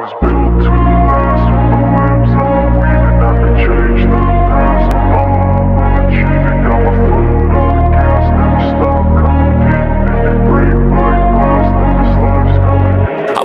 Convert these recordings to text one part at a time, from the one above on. I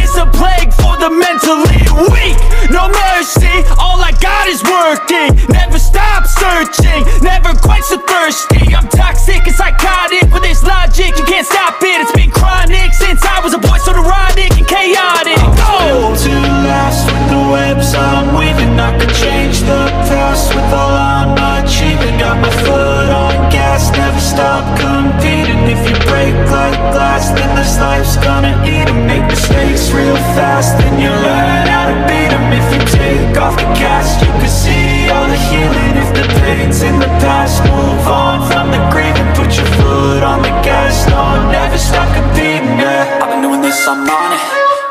is a plague for the mentally weak. No mercy, all I God is working, never stop searching, never quite so thirsty. I'm toxic and psychotic, with this logic you can't stop it. It's been chronic since I was a boy, so neurotic and chaotic. I'm still too lost with the webs I'm weaving. I could change the past with all I'm achieving. Got my foot on gas, never stop competing. If you break like glass, then this life's gonna eat 'em. Make mistakes real fast, then you learn how to beat 'em. If you take off the cast, you can see all the healing. If the pain's in the past, move on from the grave and put your foot on the gas. No, never stop competing, yeah. I've been doing this, I'm on it.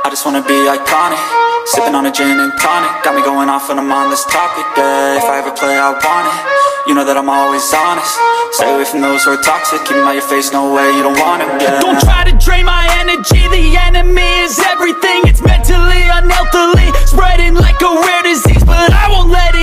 I just wanna be iconic. Sipping on a gin and tonic, got me going off when I'm on this topic, yeah. If I ever play, I want it. You know that I'm always honest. Stay away from those who are toxic, keep them out your face, no way, you don't want it, yeah. Don't try to drain my energy, the enemy is everything. It's mentally, unhealthily, spreading like a rare disease, but I won't let it